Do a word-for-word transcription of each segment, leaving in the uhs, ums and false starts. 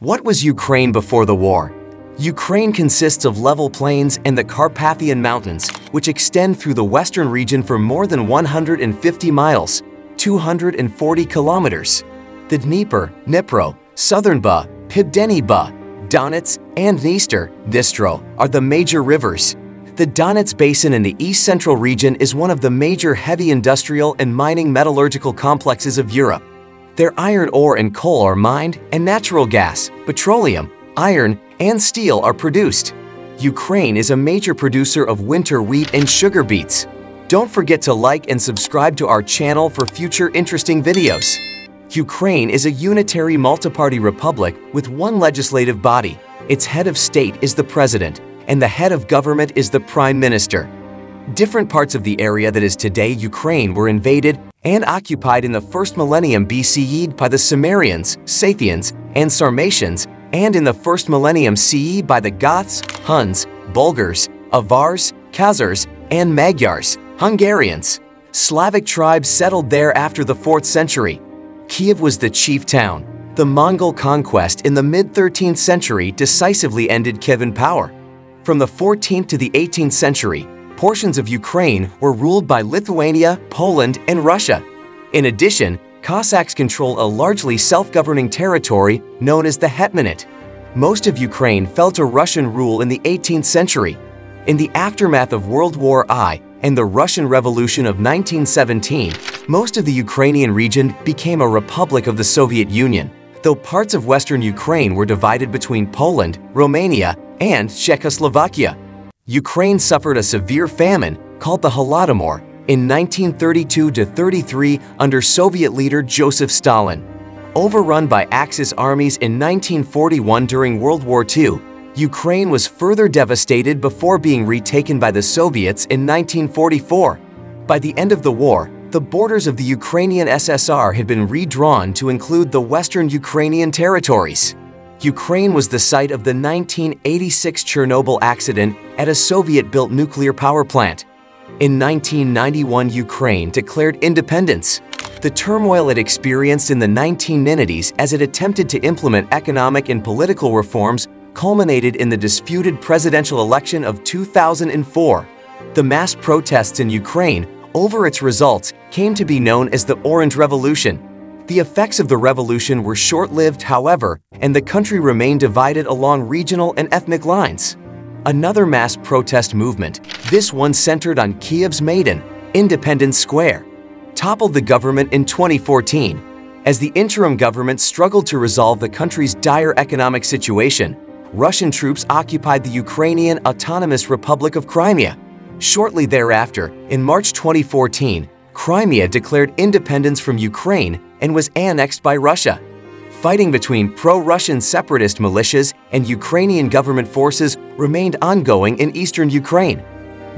What was Ukraine before the war? Ukraine consists of level plains and the Carpathian Mountains, which extend through the western region for more than one hundred fifty miles, two hundred forty kilometers. The Dnieper, Dnipro, Southern Ba, Pivdeni Ba, Donets, and Dniester, Dnistro, are the major rivers. The Donets Basin in the east-central region is one of the major heavy industrial and mining metallurgical complexes of Europe. Their iron ore and coal are mined, and natural gas, petroleum, iron, and steel are produced. Ukraine is a major producer of winter wheat and sugar beets. Don't forget to like and subscribe to our channel for future interesting videos. Ukraine is a unitary multi-party republic with one legislative body. Its head of state is the president, and the head of government is the prime minister. Different parts of the area that is today Ukraine were invaded and occupied in the first millennium B C E by the Sumerians, Scythians, and Sarmatians, and in the first millennium C E by the Goths, Huns, Bulgars, Avars, Khazars, and Magyars, Hungarians. Slavic tribes settled there after the fourth century. Kiev was the chief town. The Mongol conquest in the mid thirteenth century decisively ended Kievan power. From the fourteenth to the eighteenth century, portions of Ukraine were ruled by Lithuania, Poland, and Russia. In addition, Cossacks control a largely self-governing territory known as the Hetmanate. Most of Ukraine fell to Russian rule in the eighteenth century. In the aftermath of World War the First and the Russian Revolution of nineteen seventeen, most of the Ukrainian region became a republic of the Soviet Union, though parts of western Ukraine were divided between Poland, Romania, and Czechoslovakia. Ukraine suffered a severe famine, called the Holodomor, in nineteen thirty-two to thirty-three under Soviet leader Joseph Stalin. Overrun by Axis armies in nineteen forty-one during World War the Second, Ukraine was further devastated before being retaken by the Soviets in nineteen forty-four. By the end of the war, the borders of the Ukrainian S S R had been redrawn to include the western Ukrainian territories. Ukraine was the site of the nineteen eighty-six Chernobyl accident at a Soviet-built nuclear power plant. In nineteen ninety-one, Ukraine declared independence. The turmoil it experienced in the nineteen nineties as it attempted to implement economic and political reforms culminated in the disputed presidential election of two thousand four. The mass protests in Ukraine over its results came to be known as the Orange Revolution. The effects of the revolution were short-lived, however, and the country remained divided along regional and ethnic lines. Another mass protest movement, this one centered on Kiev's Maidan, Independence Square, toppled the government in twenty fourteen. As the interim government struggled to resolve the country's dire economic situation, Russian troops occupied the Ukrainian Autonomous Republic of Crimea. Shortly thereafter, in March twenty fourteen, Crimea declared independence from Ukraine and was annexed by Russia. Fighting between pro-Russian separatist militias and Ukrainian government forces remained ongoing in eastern Ukraine.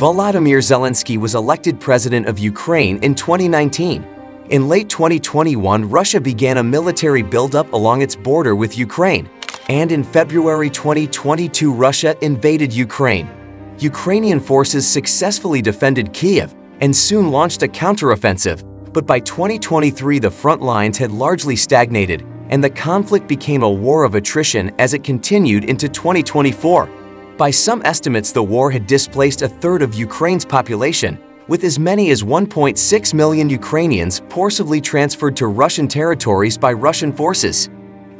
Volodymyr Zelensky was elected president of Ukraine in twenty nineteen. In late twenty twenty-one, Russia began a military buildup along its border with Ukraine, and in February twenty twenty-two, Russia invaded Ukraine. Ukrainian forces successfully defended Kiev and soon launched a counteroffensive, but by twenty twenty-three the front lines had largely stagnated, and the conflict became a war of attrition as it continued into twenty twenty-four. By some estimates, the war had displaced a third of Ukraine's population, with as many as one point six million Ukrainians forcibly transferred to Russian territories by Russian forces.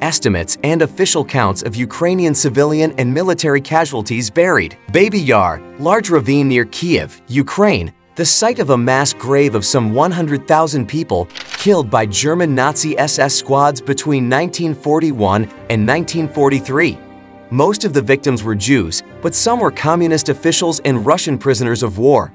Estimates and official counts of Ukrainian civilian and military casualties varied. Baby Yar, large ravine near Kiev, Ukraine, the site of a mass grave of some one hundred thousand people killed by German Nazi S S squads between nineteen forty-one and nineteen forty-three. Most of the victims were Jews, but some were communist officials and Russian prisoners of war.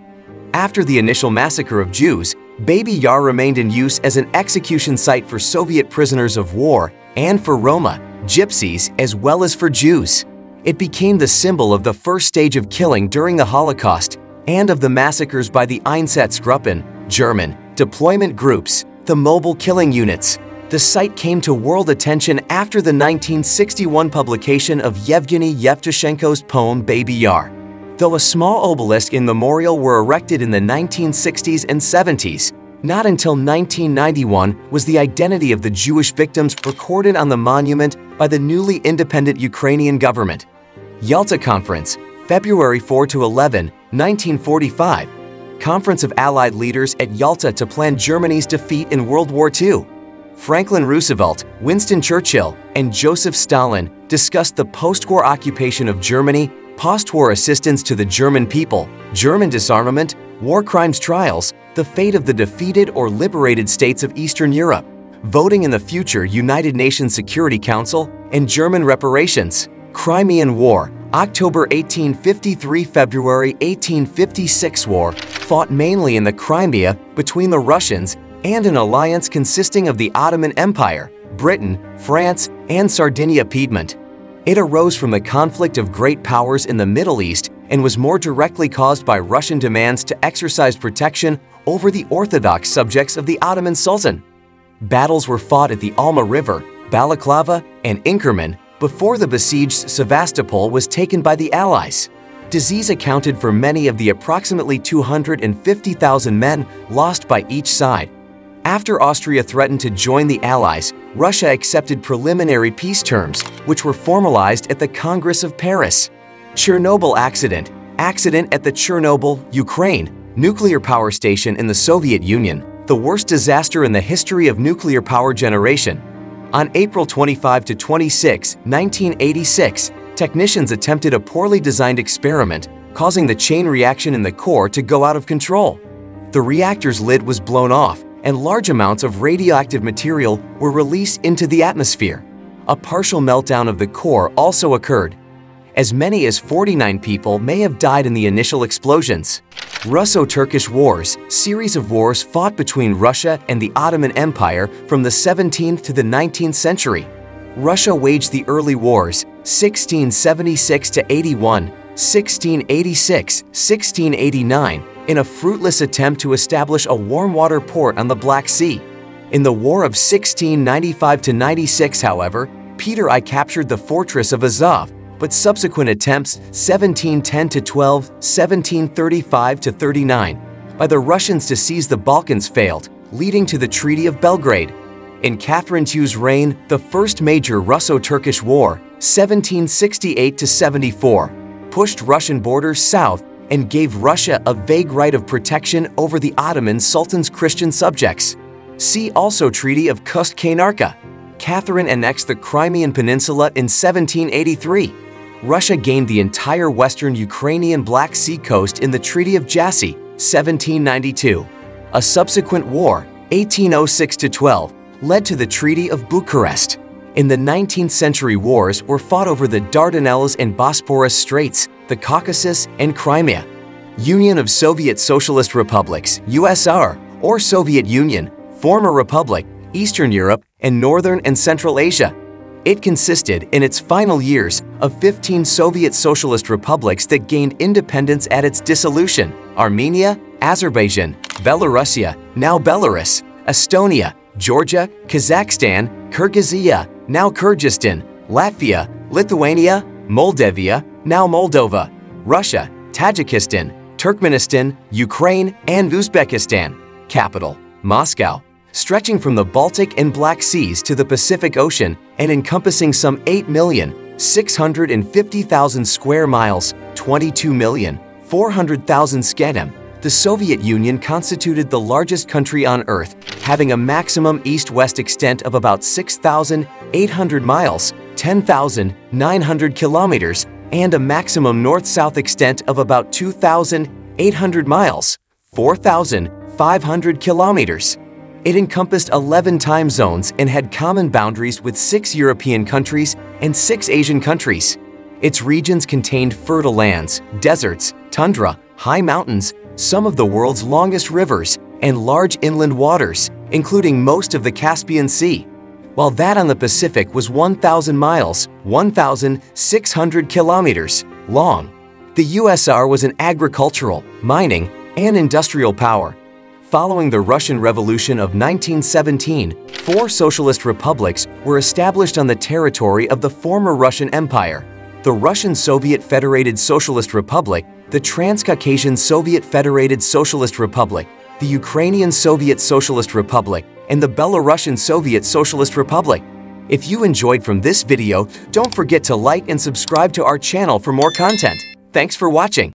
After the initial massacre of Jews, Baby Yar remained in use as an execution site for Soviet prisoners of war and for Roma, Gypsies, as well as for Jews. It became the symbol of the first stage of killing during the Holocaust and of the massacres by the Einsatzgruppen, German deployment groups, the mobile killing units. The site came to world attention after the nineteen sixty-one publication of Yevgeny Yevtushenko's poem Baby Yar. Though a small obelisk and memorial were erected in the nineteen sixties and seventies, Not until nineteen ninety-one was the identity of the Jewish victims recorded on the monument by the newly independent Ukrainian government. Yalta Conference, February fourth to eleventh, nineteen forty-five. Conference of Allied leaders at Yalta to plan Germany's defeat in World War Two. Franklin Roosevelt, Winston Churchill, and Joseph Stalin discussed the post-war occupation of Germany, post-war assistance to the German people, German disarmament, war crimes trials, the fate of the defeated or liberated states of Eastern Europe, voting in the future United Nations Security Council, and German reparations. Crimean War, October eighteen fifty-three to February eighteen fifty-six. War fought mainly in the Crimea between the Russians and an alliance consisting of the Ottoman Empire, Britain, France, and Sardinia-Piedmont. It arose from the conflict of great powers in the Middle East and was more directly caused by Russian demands to exercise protection over the Orthodox subjects of the Ottoman Sultan. Battles were fought at the Alma River, Balaclava, and Inkerman before the besieged Sevastopol was taken by the Allies. Disease accounted for many of the approximately two hundred fifty thousand men lost by each side. After Austria threatened to join the Allies, Russia accepted preliminary peace terms, which were formalized at the Congress of Paris. Chernobyl accident, accident at the Chernobyl, Ukraine, nuclear power station in the Soviet Union, the worst disaster in the history of nuclear power generation. On April twenty-fifth to twenty-sixth, nineteen eighty-six, technicians attempted a poorly designed experiment, causing the chain reaction in the core to go out of control. The reactor's lid was blown off, and large amounts of radioactive material were released into the atmosphere. A partial meltdown of the core also occurred. As many as forty-nine people may have died in the initial explosions. Russo-Turkish Wars, series of wars fought between Russia and the Ottoman Empire from the seventeenth to the nineteenth century. Russia waged the early wars, sixteen seventy-six to eighty-one, sixteen eighty-six, sixteen eighty-nine, in a fruitless attempt to establish a warm water port on the Black Sea. In the War of sixteen ninety-five to ninety-six, however, Peter the First captured the fortress of Azov, but subsequent attempts seventeen ten to twelve, seventeen thirty-five to thirty-nine, by the Russians to seize the Balkans failed, leading to the Treaty of Belgrade. In Catherine Two's reign, the first major Russo-Turkish War, seventeen sixty-eight to seventy-four, pushed Russian borders south and gave Russia a vague right of protection over the Ottoman Sultan's Christian subjects. See also Treaty of Küçük Kaynarca. Catherine annexed the Crimean Peninsula in seventeen eighty-three. Russia gained the entire western Ukrainian Black Sea coast in the Treaty of Jassy, seventeen ninety-two. A subsequent war, eighteen oh six to twelve, led to the Treaty of Bucharest. In the nineteenth century, wars were fought over the Dardanelles and Bosphorus Straits, the Caucasus, and Crimea. Union of Soviet Socialist Republics, U S S R, or Soviet Union, former republic, Eastern Europe, and Northern and Central Asia. It consisted, in its final years, of fifteen Soviet socialist republics that gained independence at its dissolution: Armenia, Azerbaijan, Belarusia, now Belarus, Estonia, Georgia, Kazakhstan, Kyrgyzia, now Kyrgyzstan, Latvia, Lithuania, Moldavia, now Moldova, Russia, Tajikistan, Turkmenistan, Ukraine, and Uzbekistan. Capital, Moscow. Stretching from the Baltic and Black Seas to the Pacific Ocean and encompassing some eight million six hundred fifty thousand square miles, twenty-two million four hundred thousand skedem, the Soviet Union constituted the largest country on Earth, having a maximum east-west extent of about six thousand eight hundred miles, ten thousand nine hundred kilometers, and a maximum north-south extent of about two thousand eight hundred miles, four thousand five hundred kilometers. It encompassed eleven time zones and had common boundaries with six European countries and six Asian countries. Its regions contained fertile lands, deserts, tundra, high mountains, some of the world's longest rivers, and large inland waters, including most of the Caspian Sea, while that on the Pacific was one thousand miles, one thousand six hundred kilometers, long. The U S S R was an agricultural, mining, and industrial power. Following the Russian Revolution of nineteen seventeen, four socialist republics were established on the territory of the former Russian Empire: the Russian Soviet Federated Socialist Republic, the Transcaucasian Soviet Federated Socialist Republic, the Ukrainian Soviet Socialist Republic, and the Belarusian Soviet Socialist Republic. If you enjoyed from this video, don't forget to like and subscribe to our channel for more content. Thanks for watching.